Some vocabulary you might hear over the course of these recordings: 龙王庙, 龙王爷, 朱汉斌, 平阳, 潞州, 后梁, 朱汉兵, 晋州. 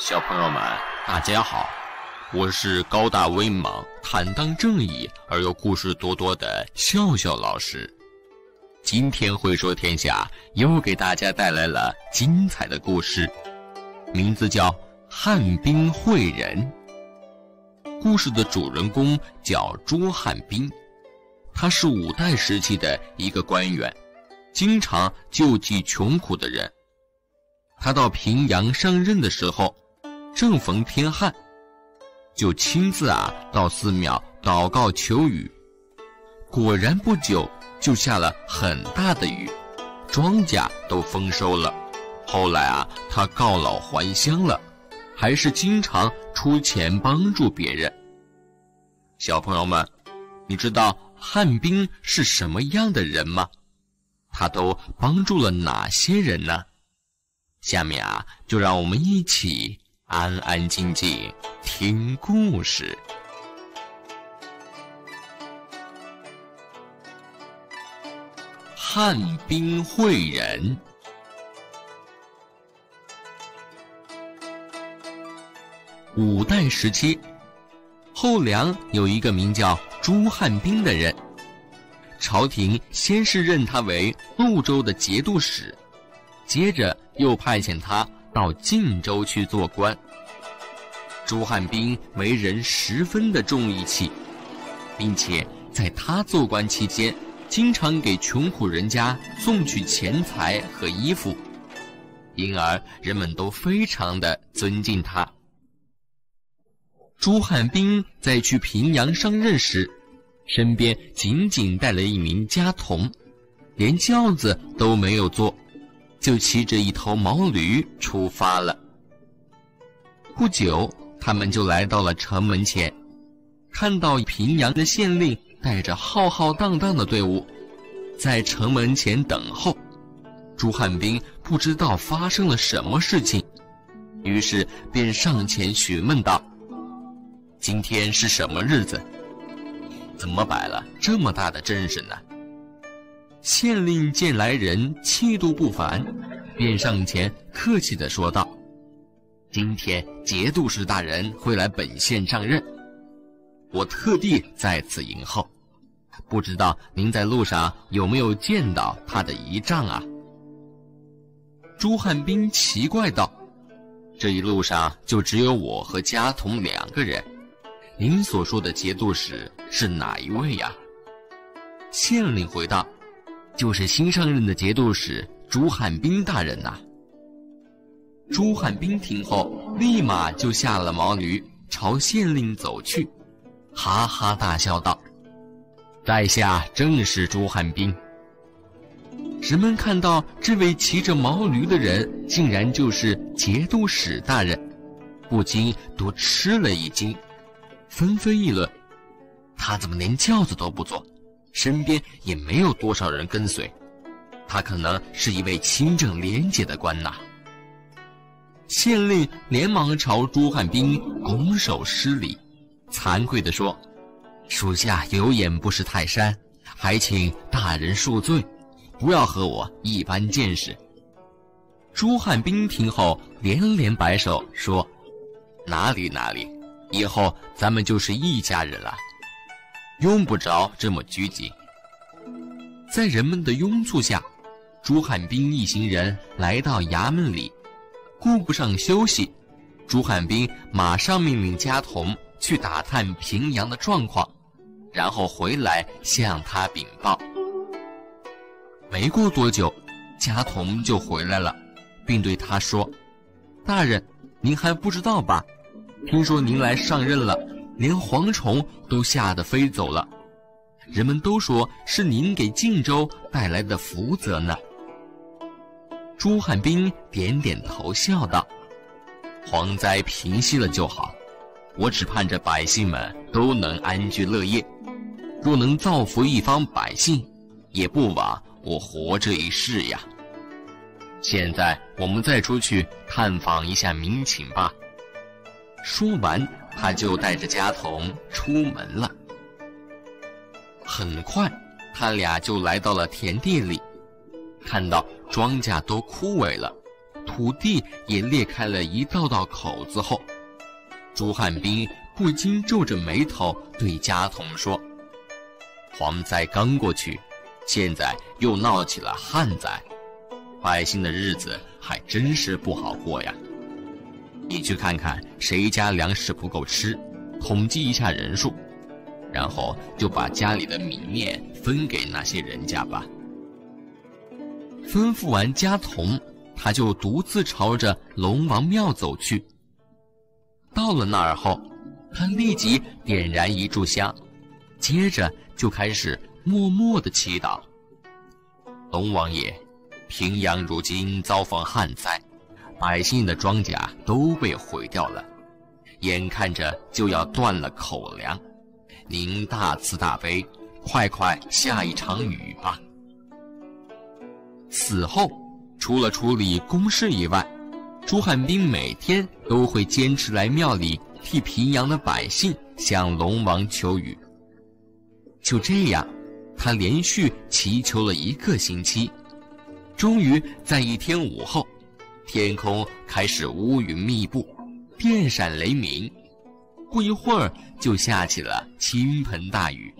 小朋友们，大家好，我是高大威猛、坦荡正义而又故事多多的笑笑老师。今天会说天下又给大家带来了精彩的故事，名字叫汉兵会人。故事的主人公叫朱汉斌，他是五代时期的一个官员，经常救济穷苦的人。他到平阳上任的时候，正逢天旱，就亲自到寺庙祷告求雨。果然不久就下了很大的雨，庄稼都丰收了。后来他告老还乡了，还是经常出钱帮助别人。小朋友们，你知道汉兵是什么样的人吗？他都帮助了哪些人呢？下面就让我们一起安安静静听故事。汉兵会人。五代时期，后梁有一个名叫朱汉兵的人，朝廷先是任他为潞州的节度使，接着又派遣他到晋州去做官。朱汉兵为人十分的重义气，并且在他做官期间，经常给穷苦人家送去钱财和衣服，因而人们都非常的尊敬他。朱汉兵在去平阳上任时，身边仅仅带了一名家童，连轿子都没有坐，就骑着一头毛驴出发了。不久，他们就来到了城门前，看到平阳的县令带着浩浩荡荡的队伍在城门前等候。朱汉兵不知道发生了什么事情，于是便上前询问道：“今天是什么日子？怎么摆了这么大的阵势呢？”县令见来人气度不凡，便上前客气地说道：“今天节度使大人会来本县上任，我特地在此迎候，不知道您在路上有没有见到他的仪仗啊？”朱汉兵奇怪道：“这一路上就只有我和家童两个人，您所说的节度使是哪一位呀？”县令回答：“就是新上任的节度使朱汉兵大人呐。”朱汉兵听后，立马就下了毛驴，朝县令走去，哈哈大笑道：“在下正是朱汉兵。”人们看到这位骑着毛驴的人竟然就是节度使大人，不禁都吃了一惊，纷纷议论：“他怎么连轿子都不坐？身边也没有多少人跟随，他可能是一位清正廉洁的官呐！”县令连忙朝朱汉兵拱手施礼，惭愧地说：“属下有眼不识泰山，还请大人恕罪，不要和我一般见识。”朱汉兵听后连连摆手说：“哪里哪里，以后咱们就是一家人了，用不着这么拘谨。”在人们的拥簇下，朱汉兵一行人来到衙门里，顾不上休息，朱汉兵马上命令家童去打探平阳的状况，然后回来向他禀报。没过多久，家童就回来了，并对他说：“大人，您还不知道吧？听说您来上任了，连蝗虫都吓得飞走了，人们都说是您给晋州带来的福泽呢。”朱汉兵点点头笑道：“蝗灾平息了就好，我只盼着百姓们都能安居乐业，若能造福一方百姓，也不枉我活这一世呀。现在我们再出去探访一下民情吧。”说完他就带着家童出门了。很快，他俩就来到了田地里，看到庄稼都枯萎了，土地也裂开了一道道口子后，朱汉斌不禁皱着眉头对家童说：“蝗灾刚过去，现在又闹起了旱灾，百姓的日子还真是不好过呀。你去看看谁家粮食不够吃，统计一下人数，然后就把家里的米面分给那些人家吧。”吩咐完家童，他就独自朝着龙王庙走去。到了那儿后，他立即点燃一炷香，接着就开始默默地祈祷：“龙王爷，平阳如今遭逢旱灾，百姓的庄稼都被毁掉了，眼看着就要断了口粮，您大慈大悲，快快下一场雨吧。”死后，除了处理公事以外，朱汉斌每天都会坚持来庙里替平阳的百姓向龙王求雨。就这样，他连续祈求了一个星期，终于在一天午后，天空开始乌云密布，电闪雷鸣，不一会儿就下起了倾盆大雨。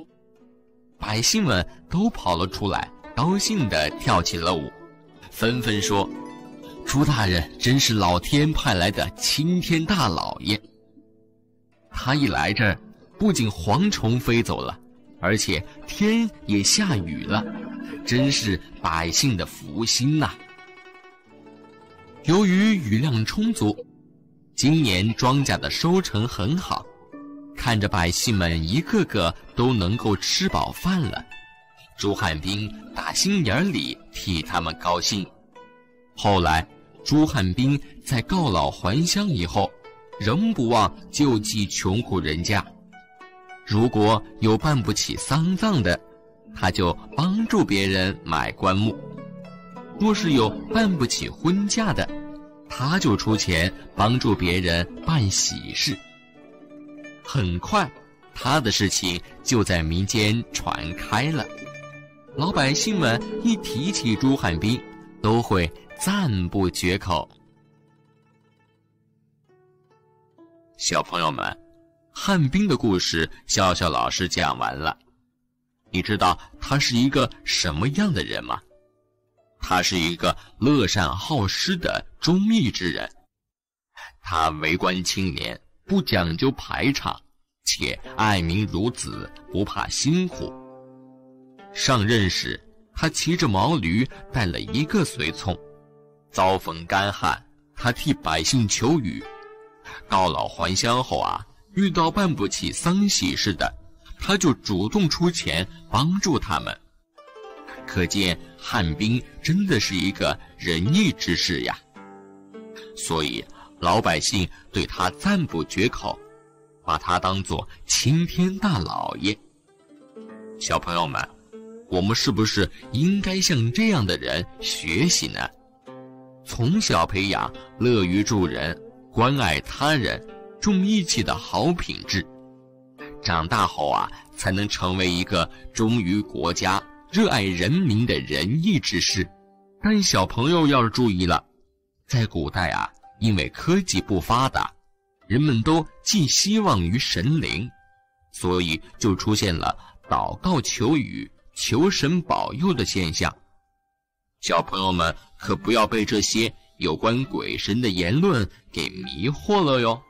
百姓们都跑了出来，高兴地跳起了舞，纷纷说：“朱大人真是老天派来的青天大老爷，他一来这儿，不仅蝗虫飞走了，而且天也下雨了，真是百姓的福星呐。”由于雨量充足，今年庄稼的收成很好，看着百姓们一个个都能够吃饱饭了，朱汉斌打心眼里替他们高兴。后来，朱汉斌在告老还乡以后，仍不忘救济穷苦人家。如果有办不起丧葬的，他就帮助别人买棺木；若是有办不起婚嫁的，他就出钱帮助别人办喜事。很快，他的事情就在民间传开了。老百姓们一提起朱汉斌，都会赞不绝口。小朋友们，汉斌的故事，笑笑老师讲完了。你知道他是一个什么样的人吗？他是一个乐善好施的忠义之人，他为官清廉，不讲究排场，且爱民如子，不怕辛苦。上任时，他骑着毛驴，带了一个随从。遭逢干旱，他替百姓求雨。告老还乡后啊，遇到办不起丧喜事的，他就主动出钱帮助他们。可见汉斌真的是一个仁义之士呀。所以老百姓对他赞不绝口，把他当作青天大老爷。小朋友们，我们是不是应该向这样的人学习呢？从小培养乐于助人、关爱他人、重义气的好品质，长大后啊，才能成为一个忠于国家、热爱人民的仁义之士。但小朋友要注意了，在古代啊，因为科技不发达，人们都寄希望于神灵，所以就出现了祷告求雨、求神保佑的现象。小朋友们可不要被这些有关鬼神的言论给迷惑了哟。